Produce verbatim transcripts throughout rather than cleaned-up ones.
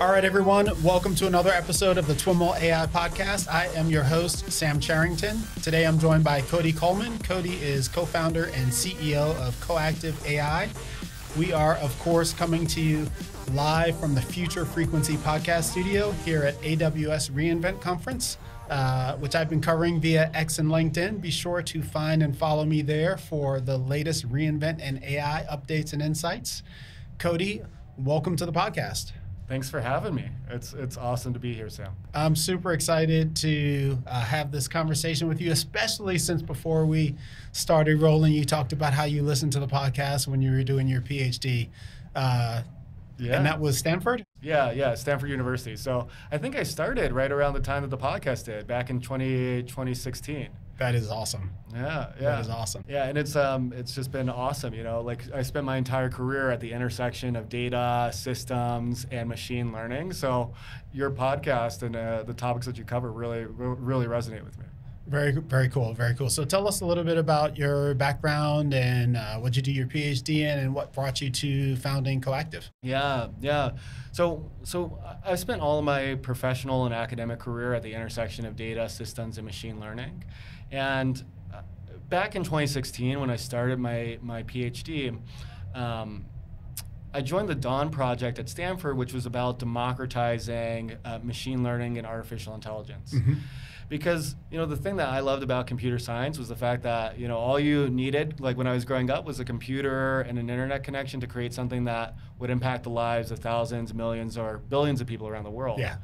All right, everyone, welcome to another episode of the TWiML A I Podcast. I am your host, Sam Charrington. Today, I'm joined by Cody Coleman. Cody is co-founder and C E O of Coactive A I. We are, of course, coming to you live from the Future Frequency Podcast Studio here at A W S reInvent Conference, uh, which I've been covering via X and LinkedIn. Be sure to find and follow me there for the latest reInvent and A I updates and insights. Cody, welcome to the podcast. Thanks for having me. It's it's awesome to be here, Sam. I'm super excited to uh, have this conversation with you, especially since before we started rolling, you talked about how you listened to the podcast when you were doing your PhD. Uh, yeah. And that was Stanford? Yeah, yeah, Stanford University. So I think I started right around the time that the podcast did, back in twenty sixteen. That is awesome. Yeah, yeah. That is awesome. Yeah, and it's um, it's just been awesome, you know. Like, I spent my entire career at the intersection of data, systems, and machine learning. So your podcast and uh, the topics that you cover really, really resonate with me. Very, very cool, very cool. So tell us a little bit about your background and uh, what you do your PhD in and what brought you to founding Coactive. Yeah, yeah. So so I spent all of my professional and academic career at the intersection of data, systems, and machine learning. And back in twenty sixteen, when I started my, my PhD, um, I joined the Dawn Project at Stanford, which was about democratizing uh, machine learning and artificial intelligence. Mm-hmm. Because, you know, the thing that I loved about computer science was the fact that, you know, all you needed, like when I was growing up, was a computer and an internet connection to create something that would impact the lives of thousands, millions, or billions of people around the world. Yeah.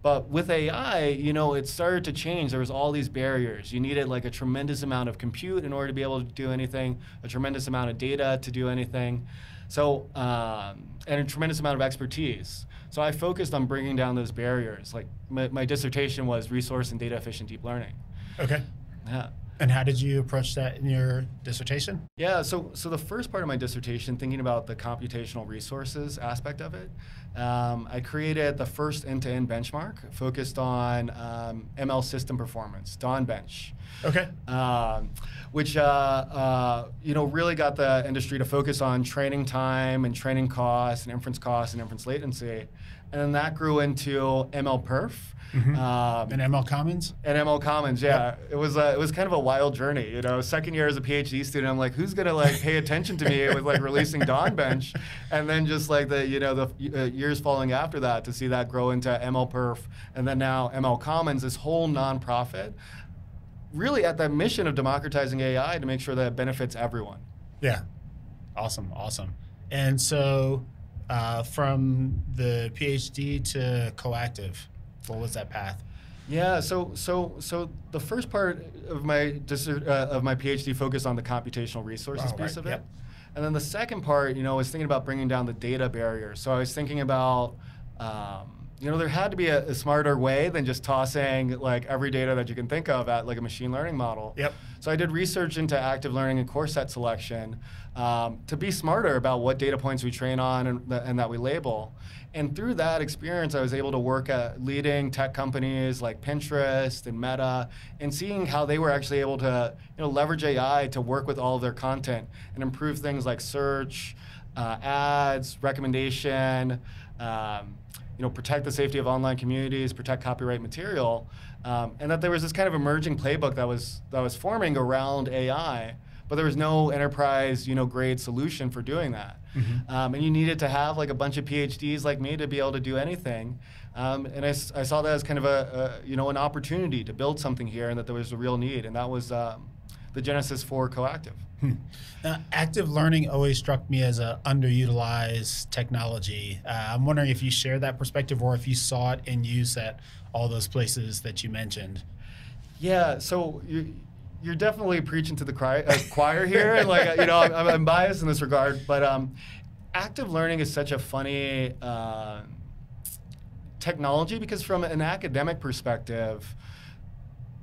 But with A I, you know, it started to change. There was all these barriers. You needed like a tremendous amount of compute in order to be able to do anything, a tremendous amount of data to do anything. So, um, and a tremendous amount of expertise. So I focused on bringing down those barriers. Like my, my dissertation was resource and data efficient deep learning. Okay. Yeah. And how did you approach that in your dissertation? Yeah, so so the first part of my dissertation, thinking about the computational resources aspect of it, um, I created the first end-to-end benchmark focused on um, M L system performance, DAWNBench. Okay. Um, which uh, uh, you know, really got the industry to focus on training time and training costs and inference costs and inference latency, and then that grew into M L Perf. Mm-hmm. um, and M L Commons? And M L Commons, yeah. Yep. It was a, it was kind of a wild journey, you know. Second year as a PhD student, I'm like, who's gonna like pay attention to me with like releasing DawnBench, and then just like the you know the uh, years following after that to see that grow into M L Perf, and then now M L Commons, this whole nonprofit, really at that mission of democratizing A I to make sure that it benefits everyone. Yeah, awesome, awesome, and so. Uh, from the PhD to Coactive, what was that path? Yeah, so so so the first part of my uh, of my PhD focused on the computational resources oh, piece right. of it, yep. And then the second part, you know, I was thinking about bringing down the data barrier. So I was thinking about, um, you know, there had to be a, a smarter way than just tossing like every data that you can think of at like a machine learning model. Yep. So I did research into active learning and core set selection. Um, to be smarter about what data points we train on and, th and that we label. And through that experience, I was able to work at leading tech companies like Pinterest and Meta and seeing how they were actually able to you know, leverage A I to work with all of their content and improve things like search, uh, ads, recommendation, um, you know, protect the safety of online communities, protect copyright material, um, and that there was this kind of emerging playbook that was, that was forming around A I. But there was no enterprise, you know, grade solution for doing that. Mm-hmm. um, and you needed to have like a bunch of PhDs like me to be able to do anything. Um, and I, I saw that as kind of a, a, you know, an opportunity to build something here and that there was a real need. And that was um, the genesis for Coactive. Hmm. Now, active learning always struck me as an underutilized technology. Uh, I'm wondering if you share that perspective or if you saw it in use at all those places that you mentioned. Yeah, so you, You're definitely preaching to the choir here, and like you know, I'm, I'm biased in this regard. But um, active learning is such a funny uh, technology because, from an academic perspective,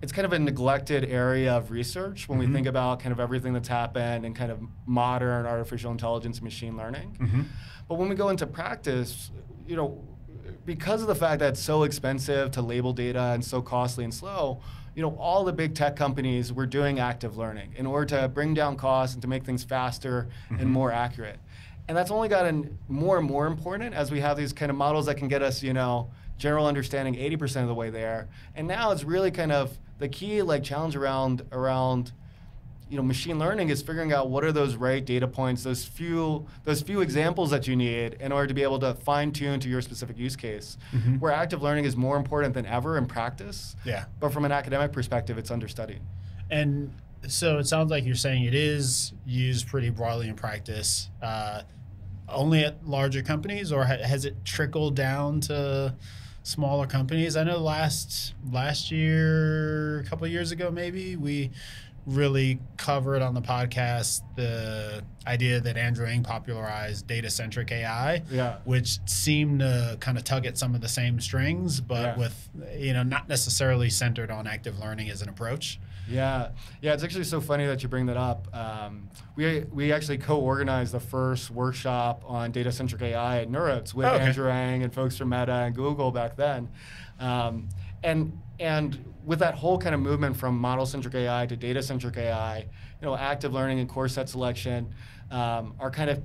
it's kind of a neglected area of research when mm-hmm. we think about kind of everything that's happened in kind of modern artificial intelligence and machine learning. Mm-hmm. But when we go into practice, you know, because of the fact that it's so expensive to label data and so costly and slow. You know, all the big tech companies were doing active learning in order to bring down costs and to make things faster mm-hmm. and more accurate. And that's only gotten more and more important as we have these kind of models that can get us, you know, general understanding eighty percent of the way there. And now it's really kind of the key like challenge around around you know, machine learning is figuring out what are those right data points, those few those few examples that you need in order to be able to fine tune to your specific use case. Mm-hmm. Where active learning is more important than ever in practice. Yeah. But from an academic perspective, it's understudied. And so it sounds like you're saying it is used pretty broadly in practice, uh, only at larger companies, or ha has it trickled down to smaller companies? I know last last year, a couple of years ago, maybe we really covered on the podcast the idea that Andrew Ng popularized data-centric A I, yeah. which seemed to kind of tug at some of the same strings, but yeah. with, you know, not necessarily centered on active learning as an approach. Yeah, yeah, it's actually so funny that you bring that up. Um, we we actually co-organized the first workshop on data-centric A I at NeurIPS with oh, okay. Andrew Ng and folks from Meta and Google back then. Um, and and with that whole kind of movement from model-centric A I to data-centric A I, you know, active learning and course set selection um, are kind of,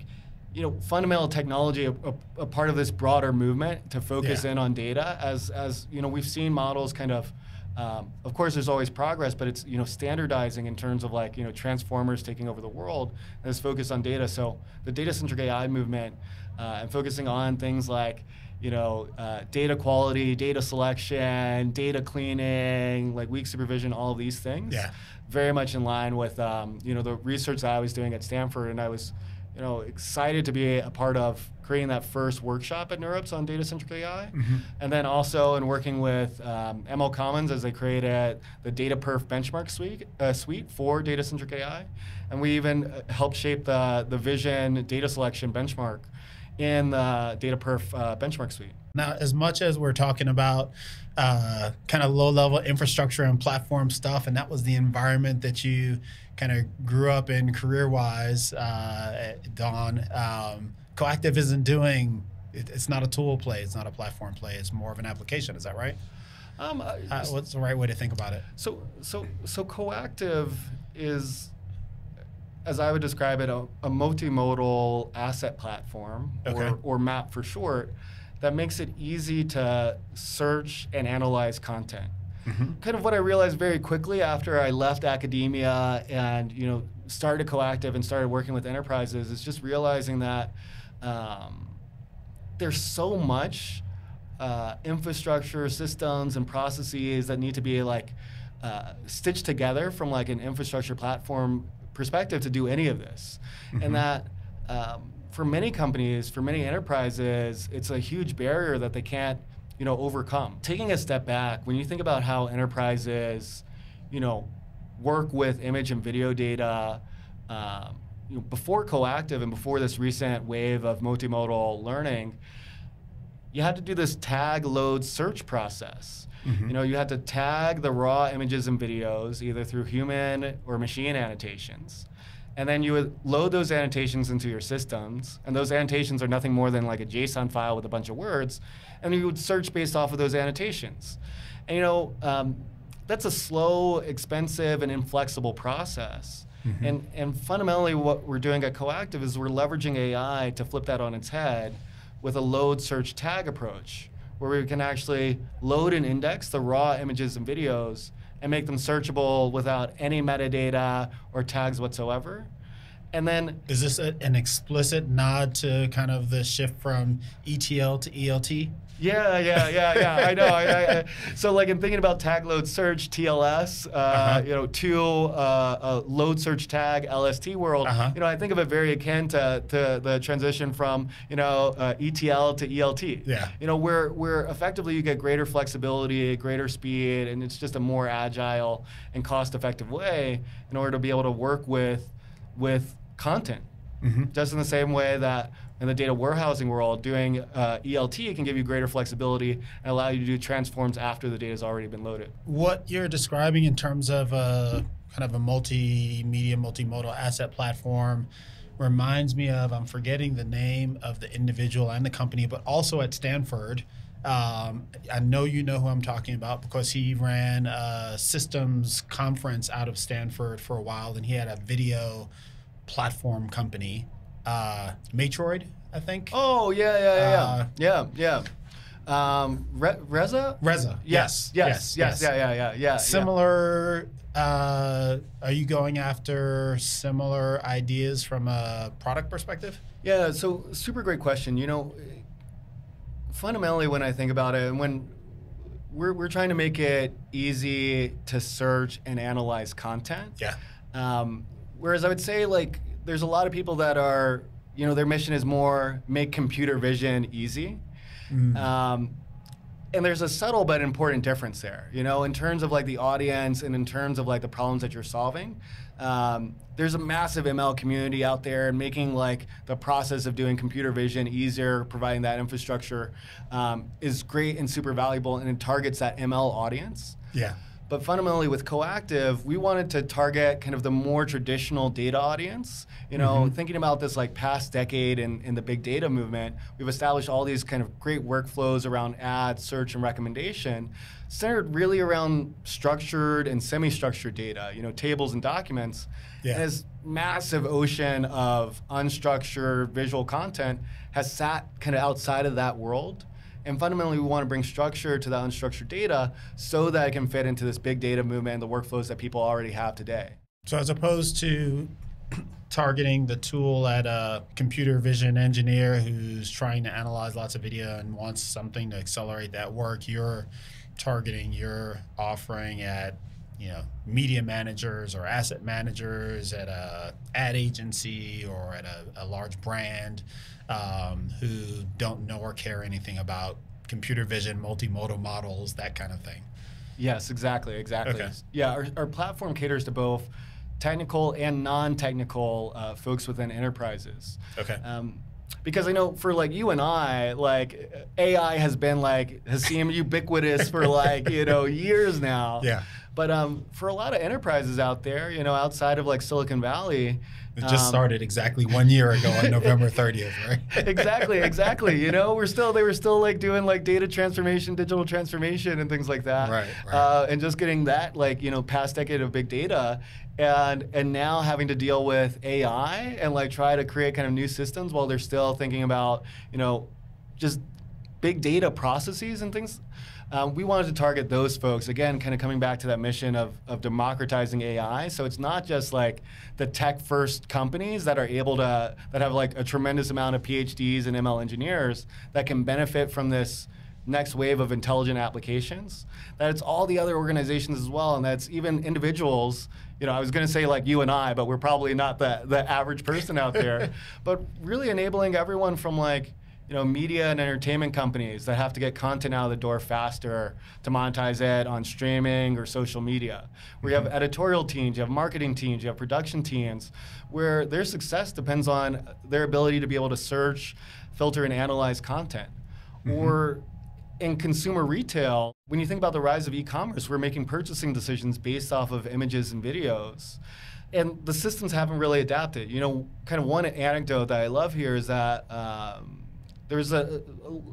you know, fundamental technology, a, a, a part of this broader movement to focus yeah. in on data. As as you know, we've seen models kind of, um, of course, there's always progress, but it's you know standardizing in terms of like you know transformers taking over the world and this focus on data. So the data-centric A I movement uh, and focusing on things like you know, uh, data quality, data selection, data cleaning, like weak supervision, all of these things. Yeah. Very much in line with, um, you know, the research that I was doing at Stanford, and I was, you know, excited to be a part of creating that first workshop at NeurIPS on data-centric A I. Mm-hmm. And then also in working with um, M L Commons as they created the Data Perf benchmark suite, uh, suite for data-centric A I. And we even helped shape the, the vision data selection benchmark in the Data Perf uh, benchmark suite. Now, as much as we're talking about uh, kind of low-level infrastructure and platform stuff, and that was the environment that you kind of grew up in career-wise, uh, at Dawn, um, Coactive isn't doing, it, it's not a tool play, it's not a platform play, it's more of an application, is that right? Um, uh, uh, what's the right way to think about it? So, so, so Coactive is, as I would describe it, a, a multimodal asset platform, okay. or, or map for short, that makes it easy to search and analyze content. Mm-hmm. Kind of what I realized very quickly after I left academia and you know started Coactive and started working with enterprises is just realizing that um, there's so much uh, infrastructure, systems, and processes that need to be like uh, stitched together from like an infrastructure platform perspective to do any of this. Mm-hmm. And that um, for many companies, for many enterprises, it's a huge barrier that they can't, you know, overcome. Taking a step back, when you think about how enterprises, you know, work with image and video data, um, you know, before Coactive and before this recent wave of multimodal learning, you had to do this tag load search process. Mm-hmm. You know, you had to tag the raw images and videos either through human or machine annotations. And then you would load those annotations into your systems. And those annotations are nothing more than like a JSON file with a bunch of words. And you would search based off of those annotations. And, you know, um, that's a slow, expensive, and inflexible process. Mm-hmm. And, and fundamentally what we're doing at Coactive is we're leveraging A I to flip that on its head with a load, search, tag approach, where we can actually load and index the raw images and videos and make them searchable without any metadata or tags whatsoever. And then— Is this a, an explicit nod to kind of the shift from E T L to E L T? Yeah, yeah, yeah, yeah, I know. I, I, so like in thinking about tag load search, T L S, uh, uh-huh. you know, to uh, a load search tag, L S T world, uh-huh. you know, I think of it very akin to, to the transition from, you know, uh, E T L to E L T. Yeah. You know, where, where effectively you get greater flexibility, greater speed, and it's just a more agile and cost-effective way in order to be able to work with, with content. Mm-hmm. Just in the same way that in the data warehousing world, doing uh, E L T can give you greater flexibility and allow you to do transforms after the data's already been loaded. What you're describing in terms of a, kind of a multimedia, multimodal asset platform reminds me of, I'm forgetting the name of the individual and the company, but also at Stanford. Um, I know you know who I'm talking about because he ran a systems conference out of Stanford for a while, and he had a video platform company uh, Matroid, I think. Oh, yeah, yeah, yeah, uh, yeah, yeah. Um, Re Reza? Reza, yes, yes, yes, yes, yes, yeah, yeah, yeah, yeah. Similar, yeah. Uh, are you going after similar ideas from a product perspective? Yeah, so super great question. You know, fundamentally when I think about it, and when we're, we're trying to make it easy to search and analyze content. Yeah. Um, whereas I would say, like, there's a lot of people that are, you know, their mission is more make computer vision easy. Mm. Um, and there's a subtle but important difference there, you know, in terms of like the audience and in terms of like the problems that you're solving. Um, there's a massive M L community out there and making like the process of doing computer vision easier, providing that infrastructure um, is great and super valuable, and it targets that M L audience. Yeah. But fundamentally with Coactive, we wanted to target kind of the more traditional data audience. You know, mm-hmm. thinking about this like past decade in, in the big data movement, we've established all these kind of great workflows around ads, search, and recommendation, centered really around structured and semi-structured data, you know, tables and documents. Yeah. And this massive ocean of unstructured visual content has sat kind of outside of that world. And fundamentally, we want to bring structure to the unstructured data so that it can fit into this big data movement and the workflows that people already have today. So as opposed to targeting the tool at a computer vision engineer who's trying to analyze lots of video and wants something to accelerate that work, you're targeting your offering at, you know, media managers or asset managers at a ad agency or at a, a large brand um, who don't know or care anything about computer vision, multimodal models, that kind of thing. Yes, exactly, exactly. Okay. Yeah, our, our platform caters to both technical and non-technical uh, folks within enterprises. Okay. Um, Because I know for like you and I, like A I has been like, has seemed ubiquitous for like, you know, years now. Yeah. But um, for a lot of enterprises out there, you know, outside of like Silicon Valley. It just um, started exactly one year ago on November thirtieth, right? Exactly, exactly. You know, we're still, they were still like doing like data transformation, digital transformation and things like that. Right, right. Uh, and just getting that like, you know, past decade of big data. And, and now having to deal with A I and like try to create kind of new systems while they're still thinking about, you know, just big data processes and things. Um, we wanted to target those folks, again, kind of coming back to that mission of, of democratizing A I. So it's not just like the tech first companies that are able to, that have like a tremendous amount of P H Ds and M L engineers that can benefit from this next wave of intelligent applications, that it's all the other organizations as well, and that's even individuals, you know, I was gonna say like you and I, but we're probably not the, the average person out there, but really enabling everyone from like, you know, media and entertainment companies that have to get content out of the door faster to monetize it on streaming or social media. Where you have editorial teams, you have marketing teams, you have production teams, where their success depends on their ability to be able to search, filter, and analyze content. Mm-hmm. Or in consumer retail, when you think about the rise of e-commerce, we're making purchasing decisions based off of images and videos. And the systems haven't really adapted. You know, kind of one anecdote that I love here is that, um, there's a,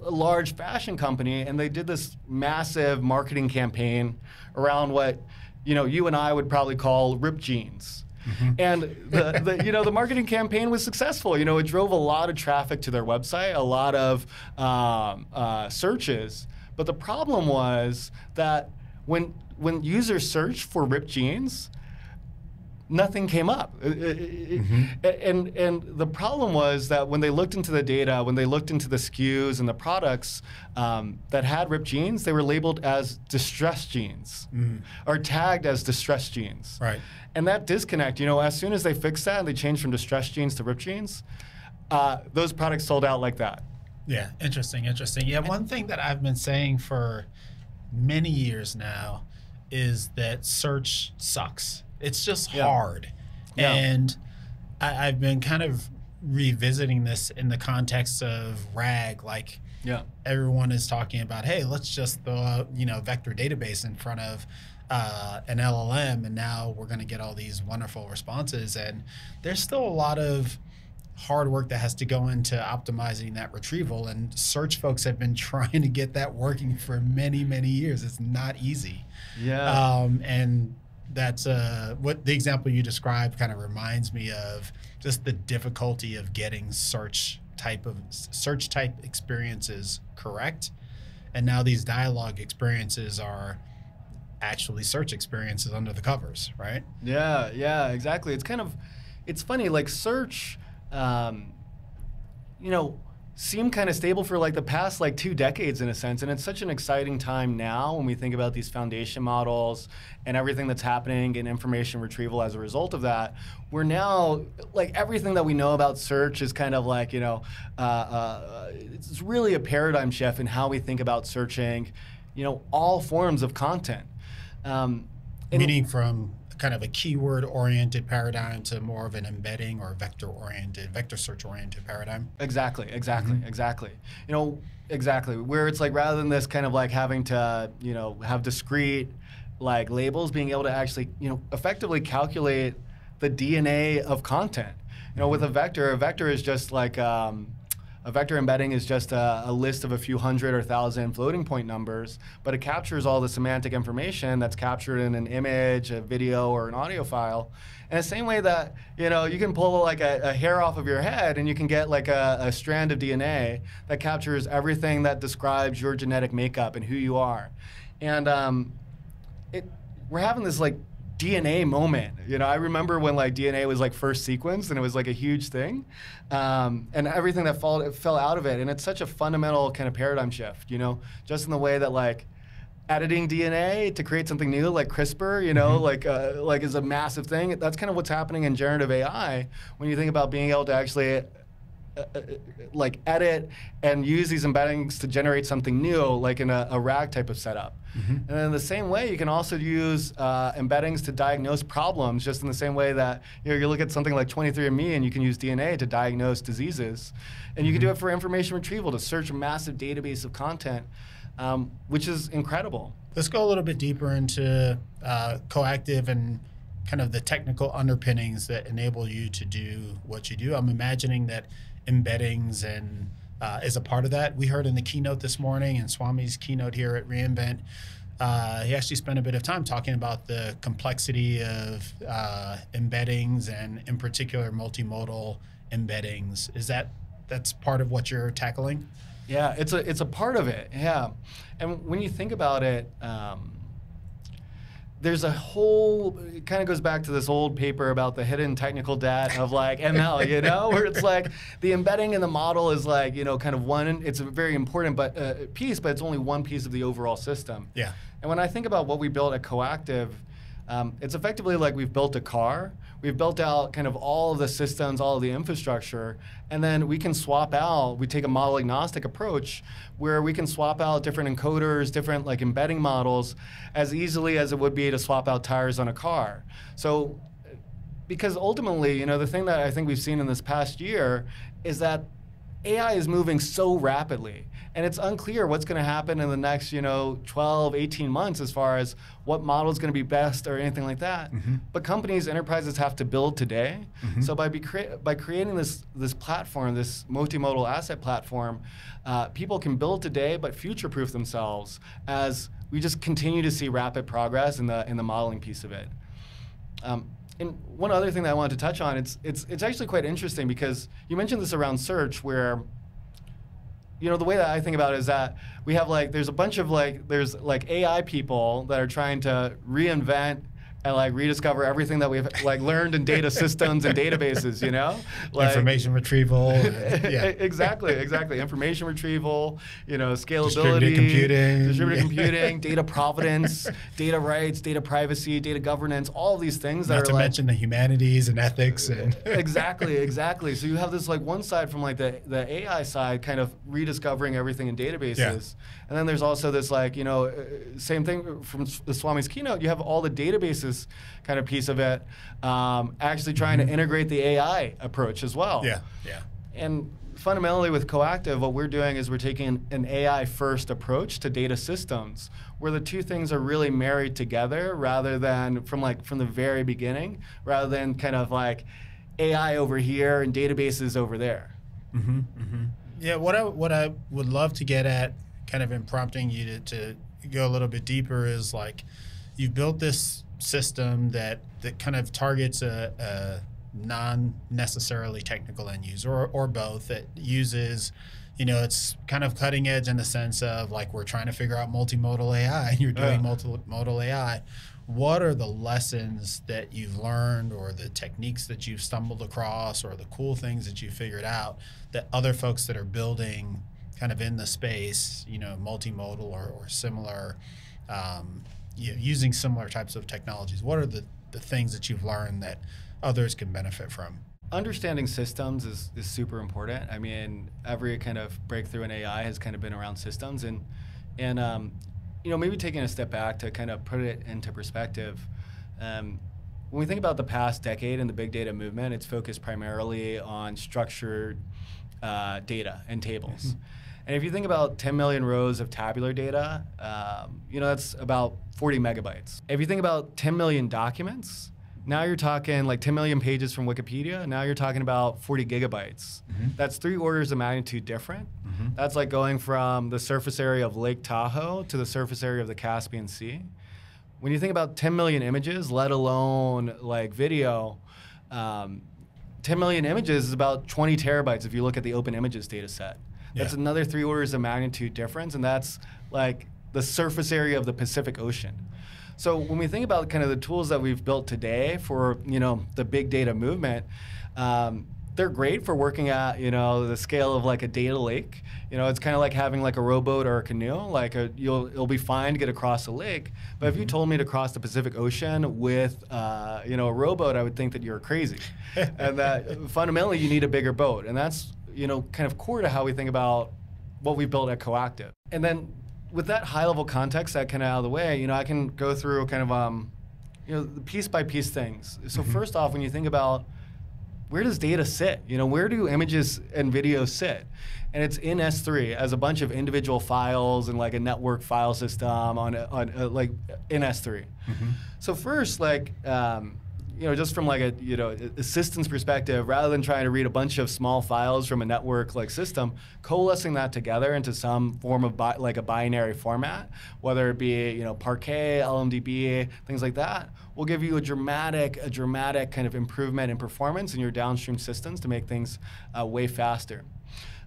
a large fashion company, and they did this massive marketing campaign around what, you know, you and I would probably call ripped jeans. Mm-hmm. And the, the, you know, the marketing campaign was successful. You know, it drove a lot of traffic to their website, a lot of um, uh, searches. But the problem was that when when users searched for ripped jeans, nothing came up. Mm-hmm. And, and the problem was that when they looked into the data, when they looked into the S K Us and the products um, that had ripped jeans, they were labeled as distressed jeans, mm. or tagged as distressed jeans. Right. And that disconnect, you know, as soon as they fixed that and they changed from distressed jeans to ripped jeans, uh, those products sold out like that. Yeah, interesting, interesting. Yeah, one thing that I've been saying for many years now is that search sucks. It's just yeah. hard. Yeah. And I, I've been kind of revisiting this in the context of RAG. Like yeah. everyone is talking about, hey, let's just throw a, you know, vector database in front of uh, an L L M, and now we're going to get all these wonderful responses. And there's still a lot of hard work that has to go into optimizing that retrieval. And search folks have been trying to get that working for many, many years. It's not easy. Yeah. Um, and that's uh, what the example you described kind of reminds me of, just the difficulty of getting search type of search type experiences correct. And now these dialogue experiences are actually search experiences under the covers, right? Yeah, yeah, exactly. It's kind of, it's funny, like search, um, you know, seemed kind of stable for like the past like two decades in a sense, and it's such an exciting time now when we think about these foundation models and everything that's happening in information retrieval as a result of that. We're now, like everything that we know about search is kind of like, you know, uh, uh, it's really a paradigm shift in how we think about searching, you know, all forms of content. Um, Meaning from kind of a keyword-oriented paradigm to more of an embedding or vector-oriented, vector search-oriented paradigm. Exactly, exactly, mm-hmm. exactly. You know, exactly, where it's like rather than this kind of like having to, you know, have discrete like labels, being able to actually, you know, effectively calculate the D N A of content. You know, with a vector, a vector is just like, um, a vector embedding is just a, a list of a few hundred or thousand floating point numbers, but it captures all the semantic information that's captured in an image, a video, or an audio file. In the same way that, you know, you can pull like a, a hair off of your head and you can get like a, a strand of D N A that captures everything that describes your genetic makeup and who you are. And um, it, we're having this like D N A moment. You know, I remember when like D N A was like first sequenced and it was like a huge thing, um, and everything that fall, fell out of it. And it's such a fundamental kind of paradigm shift, you know, just in the way that like editing D N A to create something new like CRISPR, you know, mm-hmm. like, uh, like is a massive thing. That's kind of what's happening in generative A I when you think about being able to actually Uh, like edit and use these embeddings to generate something new, like in a, a RAG type of setup. Mm-hmm. And then in the same way, you can also use uh, embeddings to diagnose problems, just in the same way that, you know, you look at something like twenty-three and me and you can use D N A to diagnose diseases. And you mm-hmm. can do it for information retrieval to search a massive database of content, um, which is incredible. Let's go a little bit deeper into uh, Coactive and kind of the technical underpinnings that enable you to do what you do. I'm imagining that embeddings and uh, is a part of that. We heard in the keynote this morning and Swami's keynote here at reInvent, uh, he actually spent a bit of time talking about the complexity of uh, embeddings and in particular multimodal embeddings. Is that, that's part of what you're tackling? Yeah, it's a, it's a part of it, yeah. And when you think about it, um, there's a whole, it kind of goes back to this old paper about the hidden technical debt of like M L, you know, where it's like the embedding in the model is like, you know, kind of one, it's a very important but uh, piece, but it's only one piece of the overall system. Yeah. And when I think about what we built at Coactive, um, it's effectively like we've built a car, we've built out kind of all of the systems, all of the infrastructure, and then we can swap out, we take a model agnostic approach where we can swap out different encoders, different like embedding models as easily as it would be to swap out tires on a car. So, because ultimately, you know, the thing that I think we've seen in this past year is that A I is moving so rapidly, and it's unclear what's going to happen in the next, you know, twelve, eighteen months as far as what model is going to be best or anything like that. Mm-hmm. But companies, enterprises have to build today. Mm-hmm. So by be crea by creating this this platform, this multimodal asset platform, uh, people can build today but future-proof themselves as we just continue to see rapid progress in the in the modeling piece of it. Um, And one other thing that I wanted to touch on, it's, it's, it's actually quite interesting because you mentioned this around search where, you know, the way that I think about it is that we have like, there's a bunch of like, there's like A I people that are trying to reinvent and like rediscover everything that we've like learned in data systems and databases, you know? Like, information retrieval. And, yeah. Exactly, exactly. Information retrieval, you know, scalability. Distributed computing. Distributed computing, data provenance, data rights, data privacy, data governance, all these things that Not are to like, mention the humanities and ethics. And exactly, exactly. So you have this like one side from like the, the A I side kind of rediscovering everything in databases. Yeah. And then there's also this like, you know, same thing from the Swami's keynote, you have all the databases kind of piece of it, um, actually trying mm-hmm. to integrate the A I approach as well. Yeah, yeah. And fundamentally with Coactive, what we're doing is we're taking an A I-first approach to data systems, where the two things are really married together rather than from like from the very beginning, rather than kind of like A I over here and databases over there. Mm-hmm, mm-hmm. Yeah, what I, what I would love to get at kind of in prompting you to, to go a little bit deeper is like, you've built this system that that kind of targets a, a non-necessarily technical end user, or, or both, that uses, you know, it's kind of cutting edge in the sense of like we're trying to figure out multimodal A I and you're doing yeah. multimodal A I. What are the lessons that you've learned, or the techniques that you've stumbled across, or the cool things that you figured out that other folks that are building kind of in the space, you know, multimodal or, or similar, um, you know, using similar types of technologies? What are the, the things that you've learned that others can benefit from? Understanding systems is, is super important. I mean, every kind of breakthrough in A I has kind of been around systems. And, and um, you know, maybe taking a step back to kind of put it into perspective, um, when we think about the past decade and the big data movement, it's focused primarily on structured uh, data and tables. Mm-hmm. And if you think about ten million rows of tabular data, um, you know, that's about forty megabytes. If you think about ten million documents, now you're talking like ten million pages from Wikipedia. Now you're talking about forty gigabytes. Mm-hmm. That's three orders of magnitude different. Mm-hmm. That's like going from the surface area of Lake Tahoe to the surface area of the Caspian Sea. When you think about ten million images, let alone like video, um, ten million images is about twenty terabytes if you look at the open images data set. That's yeah. another three orders of magnitude difference, and that's like the surface area of the Pacific Ocean. So when we think about kind of the tools that we've built today for, you know, the big data movement, um, they're great for working at, you know, the scale of like a data lake. You know, it's kind of like having like a rowboat or a canoe. Like a, you'll it'll be fine to get across a lake, but mm-hmm. if you told me to cross the Pacific Ocean with, uh, you know, a rowboat, I would think that you're crazy, and that fundamentally you need a bigger boat, and that's, you know, kind of core to how we think about what we built at Coactive. And then, with that high-level context, that kind of out of the way, you know, I can go through kind of, um, you know, the piece-by-piece things. So mm-hmm. first off, when you think about where does data sit, you know, where do images and videos sit, and it's in S three as a bunch of individual files and like a network file system on on uh, like in S three. Mm-hmm. So first, like, um, you know, just from like a, you know, assistance perspective, rather than trying to read a bunch of small files from a network like system, coalescing that together into some form of bi like a binary format, whether it be, you know, Parquet, L M D B, things like that, will give you a dramatic, a dramatic kind of improvement in performance in your downstream systems to make things uh, way faster.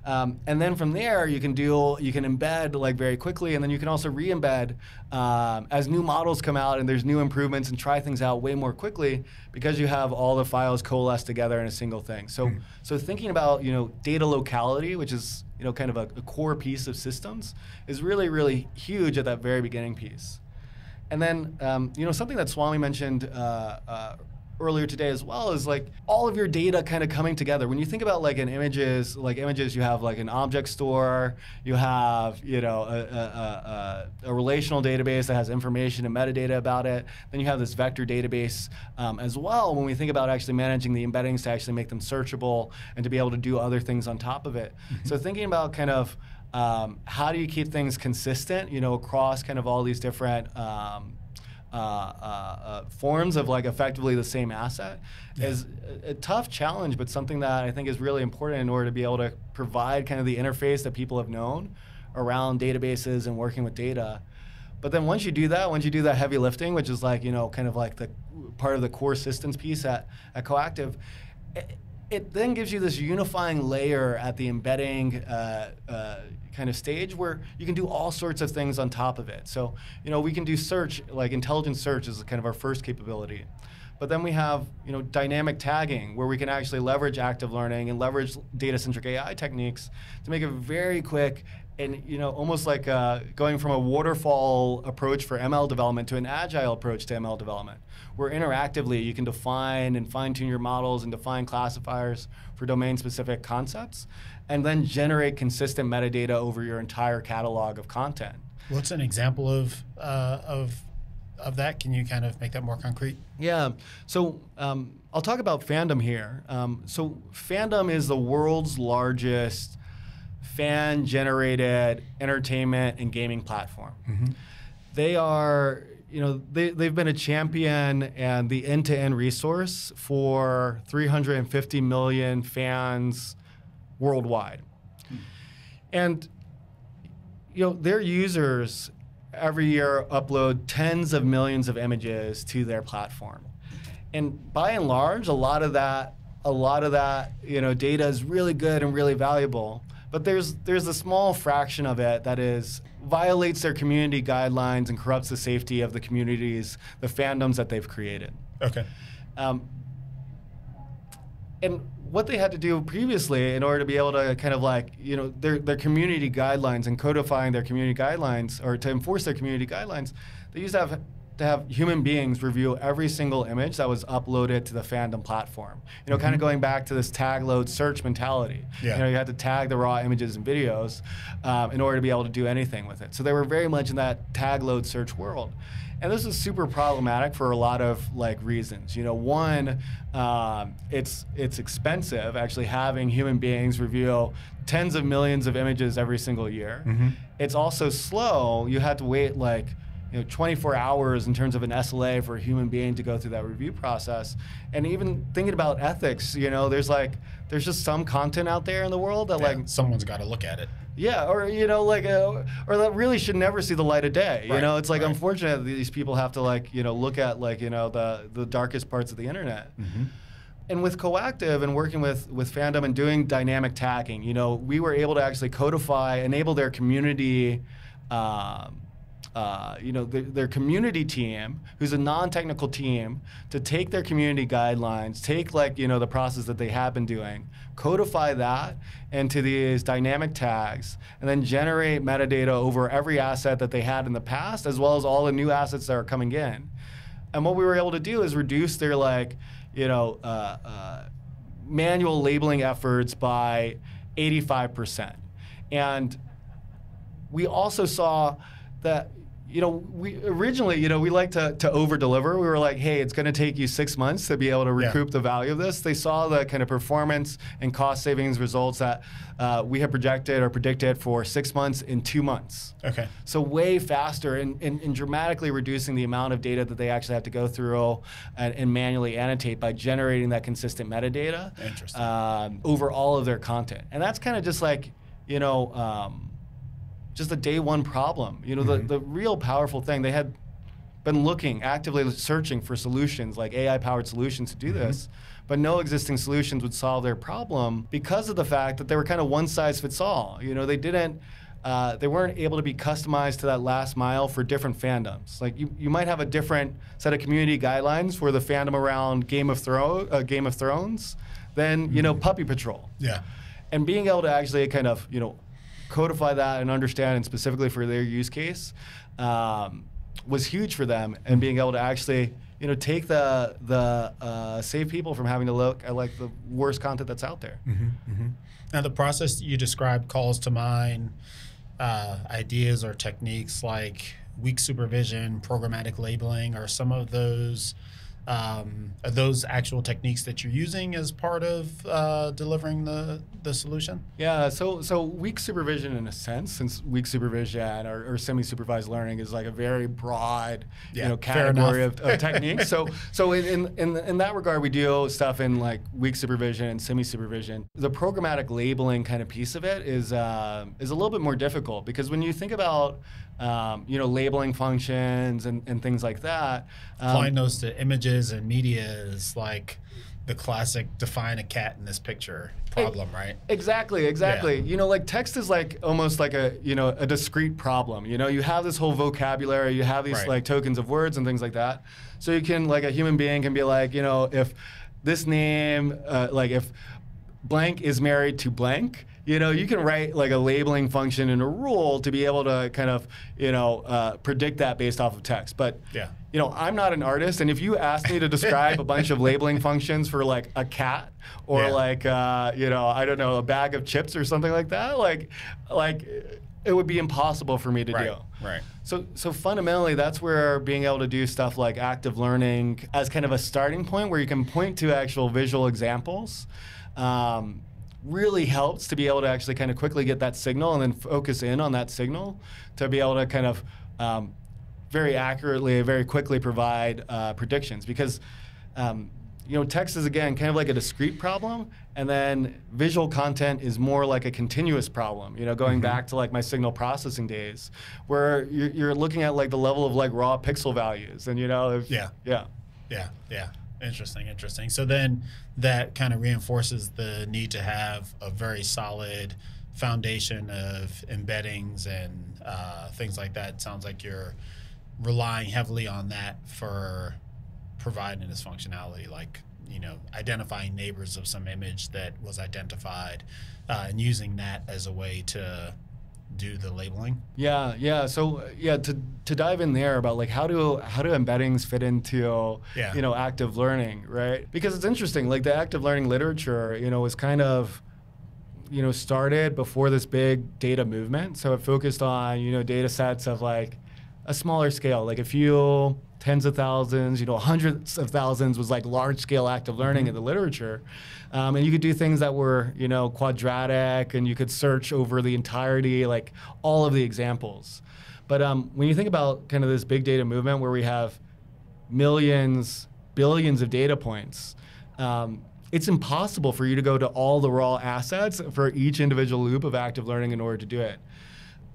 Um, and then from there, you can do you can embed like very quickly, and then you can also re-embed um, as new models come out and there's new improvements, and try things out way more quickly because you have all the files coalesced together in a single thing. So mm. so thinking about, you know, data locality, which is, you know, kind of a, a core piece of systems, is really, really huge at that very beginning piece. And then um, you know, something that Swami mentioned Uh, uh, earlier today as well is like all of your data kind of coming together. When you think about like an images, like images, you have like an object store, you have, you know, a, a, a, a relational database that has information and metadata about it. Then you have this vector database um, as well. When we think about actually managing the embeddings to actually make them searchable and to be able to do other things on top of it. Mm-hmm. So thinking about kind of um, how do you keep things consistent, you know, across kind of all these different um, Uh, uh, uh, forms of like effectively the same asset yeah. is a, a tough challenge, but something that I think is really important in order to be able to provide kind of the interface that people have known around databases and working with data. But then once you do that, once you do that heavy lifting, which is like, you know, kind of like the part of the core systems piece at, at Coactive, it, it then gives you this unifying layer at the embedding uh, uh, kind of stage where you can do all sorts of things on top of it. So, you know, we can do search, like intelligent search is kind of our first capability. But then we have, you know, dynamic tagging, where we can actually leverage active learning and leverage data-centric A I techniques to make it very quick and, you know, almost like uh, going from a waterfall approach for M L development to an agile approach to M L development, where interactively you can define and fine-tune your models and define classifiers for domain-specific concepts, and then generate consistent metadata over your entire catalog of content. What's an example of uh, of of that? Can you kind of make that more concrete? Yeah. So um, I'll talk about Fandom here. Um, so Fandom is the world's largest fan-generated entertainment and gaming platform. Mm-hmm. They are, you know, they, they've been a champion and the end-to-end resource for three hundred fifty million fans worldwide. And, you know, their users every year upload tens of millions of images to their platform. And by and large, a lot of that, a lot of that, you know, data is really good and really valuable. But there's there's a small fraction of it that is violates their community guidelines and corrupts the safety of the communities, the fandoms that they've created. Okay. Um, and what they had to do previously in order to be able to kind of like, you know, their, their community guidelines and codifying their community guidelines, or to enforce their community guidelines, they used to have to have human beings review every single image that was uploaded to the fandom platform. You know, mm-hmm. kind of going back to this tag, load, search mentality. Yeah. You know, you had to tag the raw images and videos um, in order to be able to do anything with it. So they were very much in that tag, load, search world. And this is super problematic for a lot of like reasons. You know, one, um, it's it's expensive actually having human beings review tens of millions of images every single year. Mm-hmm. It's also slow. You had to wait like, you know, twenty-four hours in terms of an S L A for a human being to go through that review process. And even thinking about ethics, you know, there's like, there's just some content out there in the world that yeah, like someone's got to look at it. Yeah, or you know, like, uh, or that really should never see the light of day. Right, you know, it's like right. unfortunate that these people have to like, you know, look at like, you know, the the darkest parts of the internet. Mm-hmm. And with Coactive and working with, with Fandom and doing dynamic tagging, you know, we were able to actually codify, enable their community. Um, Uh, you know, the, their community team, who's a non-technical team, to take their community guidelines, take like, you know, the process that they have been doing, codify that into these dynamic tags, and then generate metadata over every asset that they had in the past, as well as all the new assets that are coming in. And what we were able to do is reduce their like, you know, uh, uh, manual labeling efforts by eighty-five percent. And we also saw that, you know, we originally, you know, we like to, to over deliver. We were like, hey, it's going to take you six months to be able to recoup yeah. the value of this. They saw the kind of performance and cost savings results that uh, we had projected or predicted for six months in two months. Okay. So way faster and, and, and dramatically reducing the amount of data that they actually have to go through and, and manually annotate by generating that consistent metadata. Interesting. Um, over all of their content. And that's kind of just like, you know, um, just a day one problem. You know, mm-hmm. the, the real powerful thing, they had been looking, actively searching for solutions, like A I-powered solutions to do mm-hmm. this, but no existing solutions would solve their problem because of the fact that they were kind of one size fits all. You know, they didn't, uh, they weren't able to be customized to that last mile for different fandoms. Like you, you might have a different set of community guidelines for the fandom around Game of, Thro- uh, Game of Thrones than, mm-hmm. you know, Puppy Patrol. Yeah. And being able to actually kind of, you know, codify that and understand, and specifically for their use case, um, was huge for them. And being able to actually, you know, take the the uh, save people from having to look at like the worst content that's out there. Mm-hmm, mm-hmm. Now, the process that you described calls to mind uh, ideas or techniques like weak supervision, programmatic labeling, or some of those. Um, are those actual techniques that you're using as part of uh, delivering the, the solution? Yeah, so so weak supervision in a sense, since weak supervision or, or semi-supervised learning is like a very broad yeah, you know, category of, of techniques. So so in, in, in that regard, we do stuff in like weak supervision and semi-supervision. The programmatic labeling kind of piece of it is, uh, is a little bit more difficult because when you think about Um, you know, labeling functions and, and things like that. Um, Applying those to images and media is like the classic define a cat in this picture problem, it, right? Exactly, exactly. Yeah. You know, like text is like almost like a, you know, a discrete problem. You know, you have this whole vocabulary, you have these right. like tokens of words and things like that. So you can, like a human being can be like, you know, if this name, uh, like if blank is married to blank, you know, you can write like a labeling function and a rule to be able to kind of, you know, uh, predict that based off of text. But, yeah. you know, I'm not an artist, and if you asked me to describe a bunch of labeling functions for like a cat or yeah. like, uh, you know, I don't know, a bag of chips or something like that, like, like it would be impossible for me to right. do. Right. So, so fundamentally, that's where being able to do stuff like active learning as kind of a starting point where you can point to actual visual examples. Um, really helps to be able to actually kind of quickly get that signal and then focus in on that signal to be able to kind of um, very accurately, very quickly provide uh, predictions. Because um, you know, text is again kind of like a discrete problem, and then visual content is more like a continuous problem. You know, going mm-hmm. back to like my signal processing days, where you're, you're looking at like the level of like raw pixel values, and you know, if, yeah, yeah, yeah, yeah. Interesting, interesting. So then that kind of reinforces the need to have a very solid foundation of embeddings and uh, things like that. It sounds like you're relying heavily on that for providing this functionality, like, you know, identifying neighbors of some image that was identified uh, and using that as a way to do the labeling. Yeah, yeah. So yeah, to to dive in there about like how do how do embeddings fit into yeah. you know, active learning, right? Because it's interesting, like the active learning literature, you know, was kind of, you know, started before this big data movement. So it focused on, you know, data sets of like a smaller scale, like a few tens of thousands, you know, hundreds of thousands was like large scale active learning mm-hmm. in the literature. Um, and you could do things that were, you know, quadratic, and you could search over the entirety, like all of the examples. But um, when you think about kind of this big data movement where we have millions, billions of data points, um, it's impossible for you to go to all the raw assets for each individual loop of active learning in order to do it.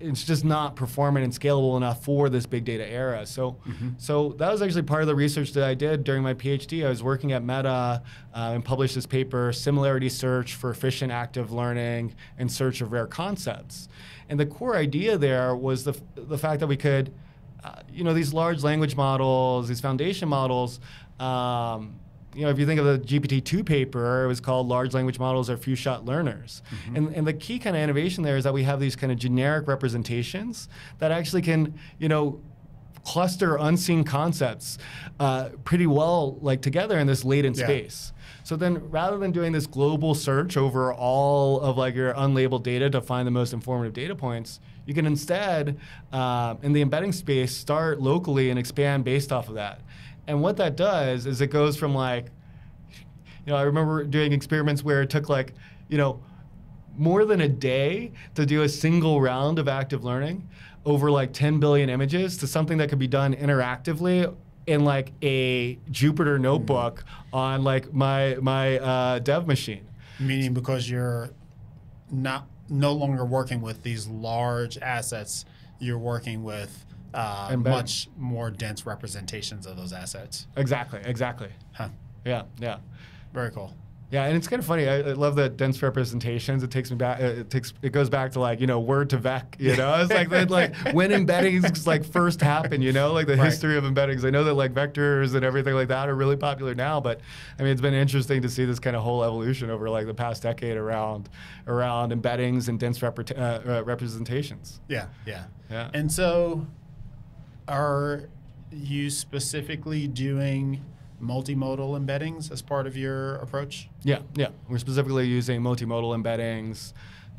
It's just not performant and scalable enough for this big data era. So, mm-hmm. so that was actually part of the research that I did during my PhD. I was working at Meta uh, and published this paper, Similarity Search for Efficient Active Learning in Search of Rare Concepts. And the core idea there was the, the fact that we could, uh, you know, these large language models, these foundation models, um, you know, if you think of the G P T two paper, it was called Large Language Models Are Few-Shot Learners. Mm-hmm. And, and the key kind of innovation there is that we have these kind of generic representations that actually can, you know, cluster unseen concepts uh, pretty well, like, together in this latent yeah. space. So then rather than doing this global search over all of, like, your unlabeled data to find the most informative data points, you can instead, uh, in the embedding space, start locally and expand based off of that. And what that does is it goes from like, you know, I remember doing experiments where it took like, you know, more than a day to do a single round of active learning over like ten billion images to something that could be done interactively in like a Jupyter notebook mm-hmm. on like my, my uh, dev machine. Meaning because you're not no longer working with these large assets, you're working with Uh, much more dense representations of those assets. Exactly, exactly. Huh. Yeah, yeah. Very cool. Yeah, and it's kind of funny. I, I love the dense representations. It takes me back. It takes. It goes back to like, you know, word to vec. You know, it's like like when embeddings like first happened. You know, like the right. history of embeddings. I know that like vectors and everything like that are really popular now, but I mean, it's been interesting to see this kind of whole evolution over like the past decade around around embeddings and dense repre uh, uh, representations. Yeah, yeah, yeah. And so, are you specifically doing multimodal embeddings as part of your approach? Yeah, yeah. We're specifically using multimodal embeddings.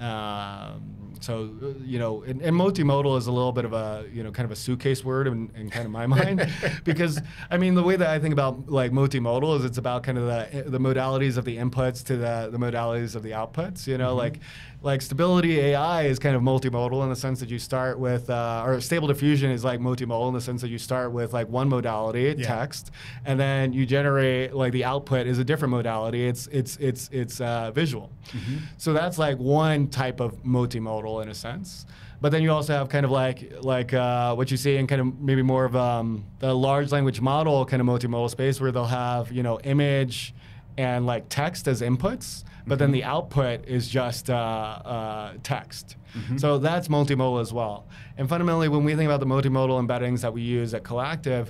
Um, so, you know, and, and multimodal is a little bit of a, you know, kind of a suitcase word in, in kind of my mind, because I mean, the way that I think about like multimodal is it's about kind of the, the modalities of the inputs to the, the modalities of the outputs, you know, mm-hmm. like, like Stability A I is kind of multimodal in the sense that you start with, uh, or Stable Diffusion is like multimodal in the sense that you start with like one modality, yeah. text, and then you generate like the output is a different modality. It's, it's, it's, it's, uh, visual. Mm-hmm. So that's like one type of multimodal in a sense, but then you also have kind of like like uh, what you see in kind of maybe more of um, the large language model kind of multimodal space where they'll have, you know, image and like text as inputs, but mm-hmm. then the output is just uh, uh, text. Mm-hmm. So that's multimodal as well. And fundamentally, when we think about the multimodal embeddings that we use at Coactive,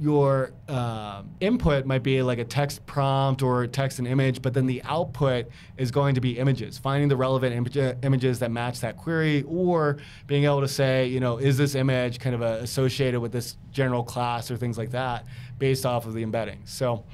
your uh, input might be like a text prompt or text and image, but then the output is going to be images, finding the relevant image, images that match that query, or being able to say, you know, is this image kind of uh, associated with this general class or things like that based off of the embeddings. So,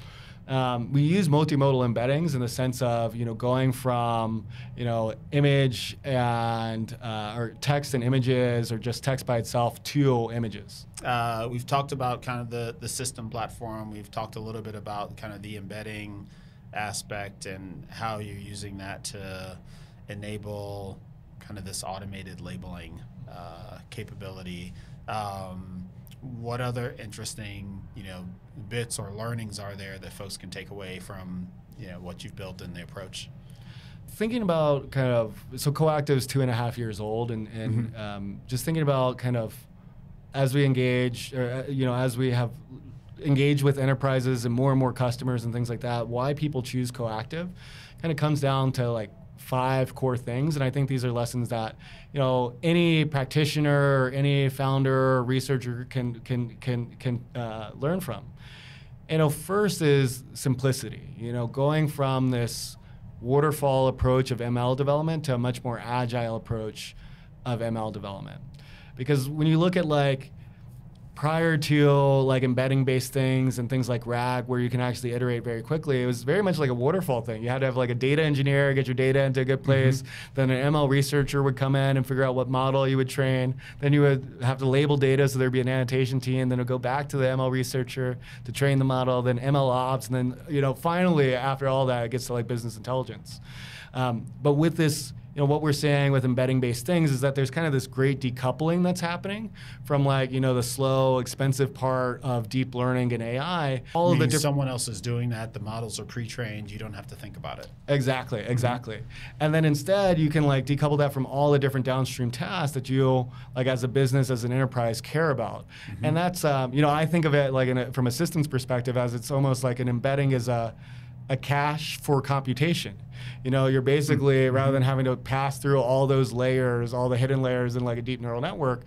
Um, we use multimodal embeddings in the sense of, you know, going from, you know, image and uh, or text and images or just text by itself to images. Uh, we've talked about kind of the, the system platform. We've talked a little bit about kind of the embedding aspect and how you're using that to enable kind of this automated labeling uh, capability. Um, what other interesting, you know, bits or learnings are there that folks can take away from, you know, what you've built and the approach? Thinking about kind of, so Coactive is two and a half years old, and, and mm-hmm. um, just thinking about kind of as we engage, or, you know, as we have engaged with enterprises and more and more customers and things like that, why people choose Coactive kind of comes down to like five core things. And I think these are lessons that, you know, any practitioner or any founder or researcher can, can, can, can uh, learn from. You know, first is simplicity, you know, going from this waterfall approach of M L development to a much more agile approach of M L development. Because when you look at like prior to like embedding based things and things like RAG, where you can actually iterate very quickly, it was very much like a waterfall thing. You had to have like a data engineer, get your data into a good place. Mm-hmm. Then an M L researcher would come in and figure out what model you would train. Then you would have to label data, so there'd be an annotation team. Then it would go back to the M L researcher to train the model, then M L ops. And then, you know, finally, after all that, it gets to like business intelligence. Um, but with this, you know, what we're saying with embedding based things is that there's kind of this great decoupling that's happening from like, you know, the slow, expensive part of deep learning and A I. All of the different someone else is doing that, the models are pre-trained, you don't have to think about it. Exactly, exactly. Mm-hmm. And then instead you can like decouple that from all the different downstream tasks that you like as a business, as an enterprise care about. Mm-hmm. And that's, um, you know, I think of it like in a, from a systems perspective as it's almost like an embedding is a a cache for computation. You know, you're basically, mm-hmm. rather than having to pass through all those layers, all the hidden layers in like a deep neural network,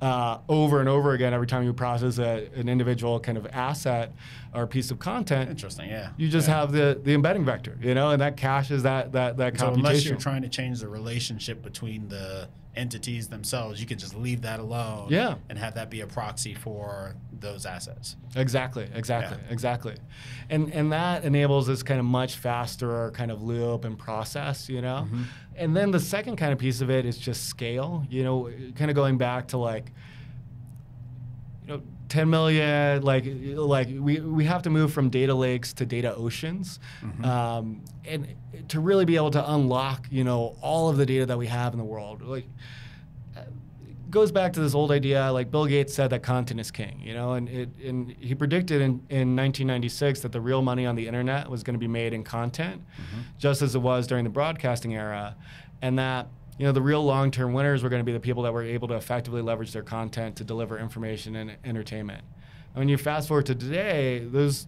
uh, over and over again, every time you process a, an individual kind of asset or piece of content. Interesting, yeah. You just yeah. have the, the embedding vector, you know, and that caches that, that, that computation. So unless you're trying to change the relationship between the entities themselves, you can just leave that alone yeah. and have that be a proxy for those assets. Exactly, exactly, yeah. exactly. And and that enables this kind of much faster kind of loop and process, you know? Mm-hmm. And then the second kind of piece of it is just scale, you know, kind of going back to like, you know, ten million, like like we, we have to move from data lakes to data oceans. Mm-hmm. um, and to really be able to unlock, you know, all of the data that we have in the world. Like, it goes back to this old idea, like Bill Gates said that content is king, you know, and, it, and he predicted in, in nineteen ninety-six that the real money on the internet was gonna be made in content, mm-hmm. just as it was during the broadcasting era, and that, you know, the real long-term winners were going to be the people that were able to effectively leverage their content to deliver information and entertainment. And when you fast forward to today, those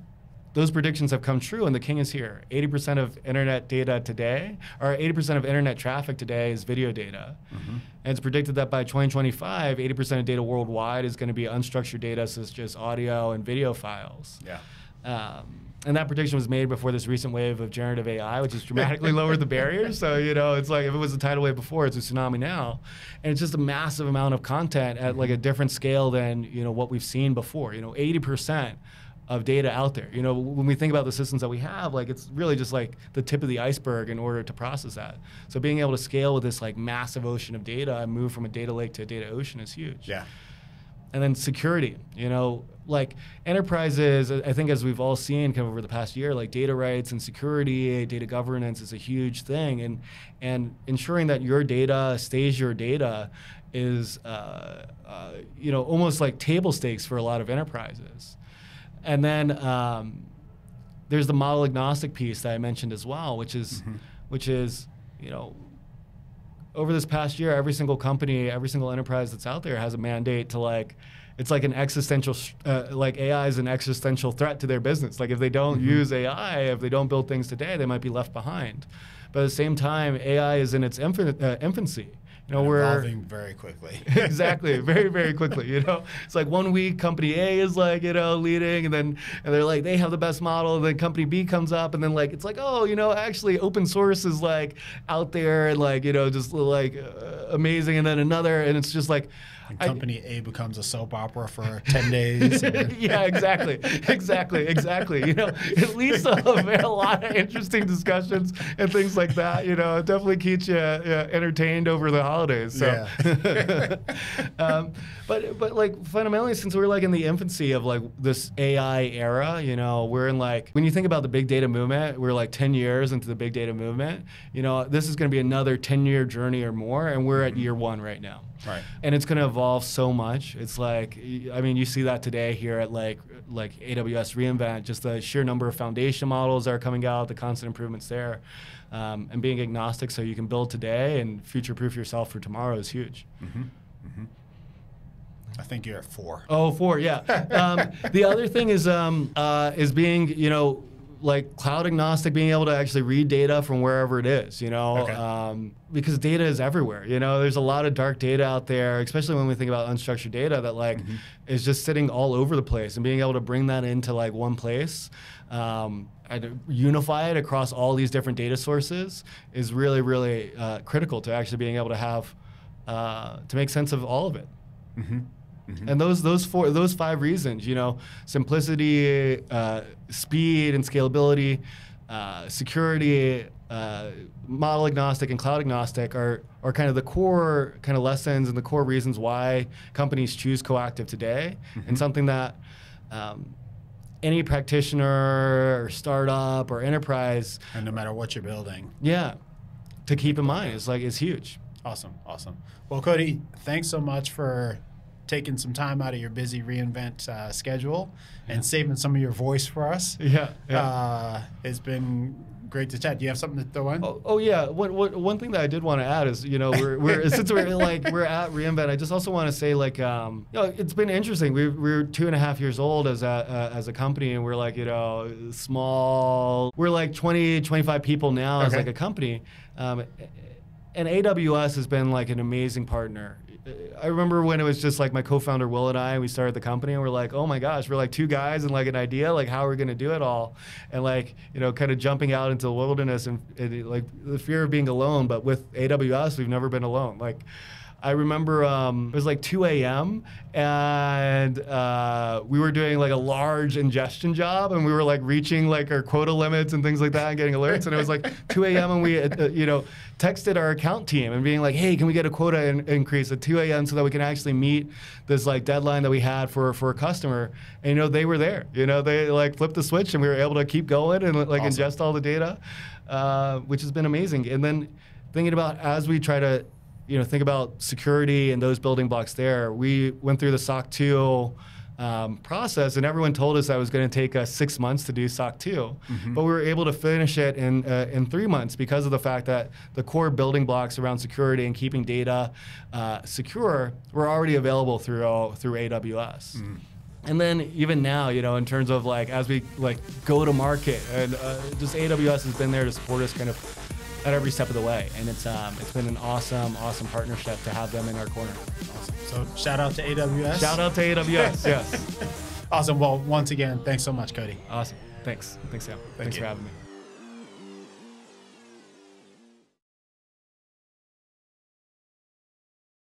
those predictions have come true, and the king is here. eighty percent of internet data today, or eighty percent of internet traffic today, is video data. Mm-hmm. And it's predicted that by twenty twenty-five, eighty percent of data worldwide is going to be unstructured data, so it's just audio and video files. Yeah. Um, And that prediction was made before this recent wave of generative A I, which has dramatically lowered the barriers. So, you know, it's like if it was a tidal wave before, it's a tsunami now. And it's just a massive amount of content at like a different scale than, you know, what we've seen before. You know, eighty percent of data out there. You know, when we think about the systems that we have, like it's really just like the tip of the iceberg in order to process that. So being able to scale with this like massive ocean of data and move from a data lake to a data ocean is huge. Yeah. And then security, you know, like enterprises, I think as we've all seen kind of over the past year, like data rights and security, data governance is a huge thing. And and ensuring that your data stays your data is, uh, uh, you know, almost like table stakes for a lot of enterprises. And then um, there's the model agnostic piece that I mentioned as well, which is, mm-hmm. which is, you know, over this past year, every single company, every single enterprise that's out there has a mandate to like, it's like an existential, uh, like A I is an existential threat to their business. Like if they don't mm-hmm. use A I, if they don't build things today, they might be left behind. But at the same time, A I is in its infin uh, infancy. You know, and we're evolving very quickly. Exactly, very, very quickly. You know, it's like one week company A is like, you know, leading, and then and they're like they have the best model. And then company B comes up, and then like it's like, oh, you know, actually open source is like out there and like, you know, just like uh, amazing. And then another, and it's just like. And company I, A becomes a soap opera for ten days. Yeah, exactly, exactly, exactly. You know, it leads to a, a lot of interesting discussions and things like that. You know, it definitely keeps you uh, entertained over the holidays. So, yeah. um, but but like fundamentally, since we're like in the infancy of like this A I era, you know, we're in like when you think about the big data movement, we're like ten years into the big data movement. You know, this is going to be another ten year journey or more, and we're at year one right now. Right. And it's going to evolve so much. It's like, I mean, you see that today here at like like A W S reInvent, just the sheer number of foundation models that are coming out, the constant improvements there. Um, and being agnostic so you can build today and future-proof yourself for tomorrow is huge. Mm-hmm. Mm-hmm. I think you're at four. Oh, four, yeah. um, the other thing is um, uh, is being, you know, like cloud agnostic, being able to actually read data from wherever it is, you know, okay. um, because data is everywhere. You know, there's a lot of dark data out there, especially when we think about unstructured data that like mm-hmm. is just sitting all over the place, and being able to bring that into like one place um, and unify it across all these different data sources is really, really uh, critical to actually being able to have, uh, to make sense of all of it. Mm-hmm. Mm-hmm. And those those four those five reasons, you know, simplicity, uh, speed and scalability, uh, security, uh, model agnostic, and cloud agnostic are are kind of the core kind of lessons and the core reasons why companies choose Coactive today, mm-hmm. and something that um, any practitioner or startup or enterprise, and no matter what you're building, yeah, to keep in mind is like is huge. Awesome, awesome. Well, Cody, thanks so much for taking some time out of your busy reInvent uh, schedule and yeah. saving some of your voice for us. Yeah, yeah. Uh, it's been great to chat. Do you have something to throw in? Oh, oh yeah, what, what, one thing that I did want to add is, you know, we're, we're since we're like we're at reInvent, I just also want to say like, um, you know, it's been interesting. We, we're two and a half years old as a uh, as a company, and we're like, you know, small. We're like twenty, twenty-five people now okay. as like a company, um, and A W S has been like an amazing partner. I remember when it was just like my co-founder Will and I, we started the company and we're like, oh my gosh, we're like two guys and like an idea, like how are we gonna do it all? And like, you know, kind of jumping out into the wilderness and, and like the fear of being alone, but with A W S, we've never been alone. Like, I remember um, it was like two A M and uh, we were doing like a large ingestion job and we were like reaching like our quota limits and things like that and getting alerts. And it was like two A M and we, uh, you know, texted our account team and being like, hey, can we get a quota in increase at two A M so that we can actually meet this like deadline that we had for, for a customer. And, you know, they were there, you know, they like flipped the switch and we were able to keep going and like awesome. ingest all the data, uh, which has been amazing. And then thinking about as we try to, you know, think about security and those building blocks there. We went through the S O C two um, process, and everyone told us that it was going to take us six months to do S O C two, mm-hmm. but we were able to finish it in uh, in three months because of the fact that the core building blocks around security and keeping data uh, secure were already available through all, through A W S. Mm. And then even now, you know, in terms of like as we like go to market, and uh, just A W S has been there to support us kind of at every step of the way, and it's um, it's been an awesome, awesome partnership to have them in our corner. Awesome. So shout out to A W S. Shout out to A W S. Yes. Awesome. Well, once again, thanks so much, Cody. Awesome. Thanks. Thanks, Sam. Thank thanks you. for having me.